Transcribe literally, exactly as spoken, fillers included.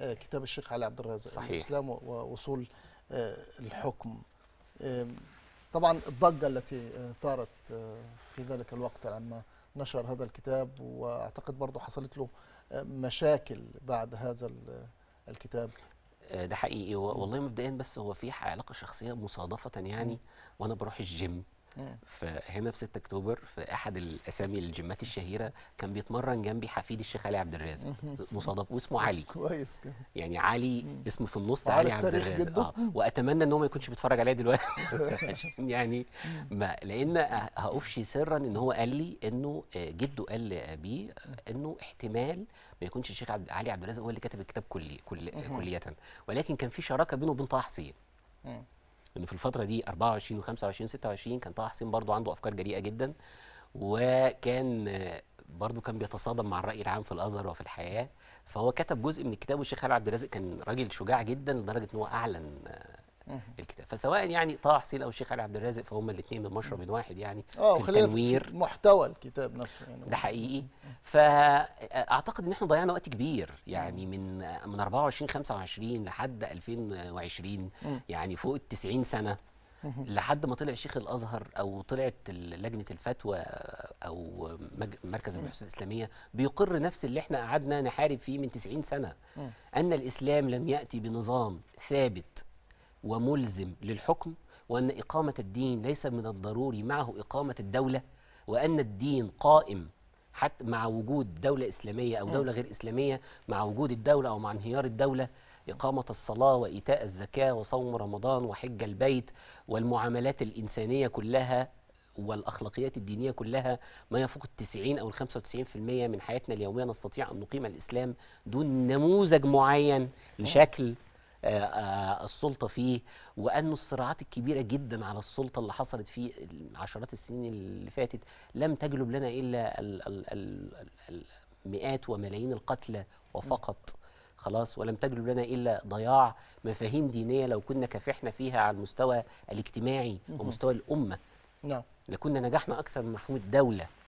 كتاب الشيخ علي عبد الرازق صحيح. الإسلام وأصول الحكم. طبعا الضجة التي ثارت في ذلك الوقت لما نشر هذا الكتاب، واعتقد برضه حصلت له مشاكل بعد هذا الكتاب. ده حقيقي والله. مبدئيا بس هو في علاقة شخصية مصادفة يعني، وانا بروح الجيم فهنا في ستة أكتوبر في احد الاسامي الجيمات الشهيره كان بيتمرن جنبي حفيد الشيخ علي عبد الرازق مصادف، واسمه علي كويس يعني علي اسمه في النص علي عبد الرازق. اه واتمنى ان هو ما يكونش بيتفرج عليا دلوقتي يعني ما لان هقفش سرا ان هو قال لي انه جده قال لابيه انه احتمال ما يكونش الشيخ علي عبد الرازق هو اللي كتب الكتاب كلي كل كليه، ولكن كان في شراكه بينه وبين طه حسين، لأن في الفترة دي أربعة وعشرين وخمسة وعشرين وستة وعشرين كان طه حسين برضو عنده أفكار جريئة جدا، وكان برضو كان بيتصادم مع الرأي العام في الأزهر وفي الحياة، فهو كتب جزء من الكتاب. والشيخ علي عبد الرازق كان راجل شجاع جدا لدرجة أنه أعلن الكتاب، فسواء يعني طه حسين أو الشيخ علي عبد الرازق فهم الاثنين من مشرب واحد يعني في التنوير في محتوى الكتاب نفسه يعني. ده حقيقي. فأعتقد أن احنا ضيعنا وقت كبير يعني من من أربعة وعشرين خمسة وعشرين لحد ألفين وعشرين يعني فوق التسعين سنة لحد ما طلع شيخ الأزهر أو طلعت لجنة الفتوى أو مركز البحوث الإسلامية بيقر نفس اللي احنا قعدنا نحارب فيه من تسعين سنة، أن الإسلام لم يأتي بنظام ثابت وملزم للحكم، وأن إقامة الدين ليس من الضروري معه إقامة الدولة، وأن الدين قائم حتى مع وجود دولة إسلامية أو دولة غير إسلامية، مع وجود الدولة أو مع انهيار الدولة، إقامة الصلاة وإيتاء الزكاة وصوم رمضان وحج البيت والمعاملات الإنسانية كلها والأخلاقيات الدينية كلها ما يفوق التسعين أو الخمسة وتسعين بالمئة من حياتنا اليومية نستطيع أن نقيم الإسلام دون نموذج معين لشكل السلطة فيه، وأن الصراعات الكبيرة جدا على السلطة اللي حصلت في عشرات السنين اللي فاتت لم تجلب لنا إلا المئات وملايين القتلى وفقط خلاص، ولم تجلب لنا إلا ضياع مفاهيم دينية لو كنا كافحنا فيها على المستوى الاجتماعي ومستوى الأمة لكنا نجحنا أكثر من مفهوم الدولة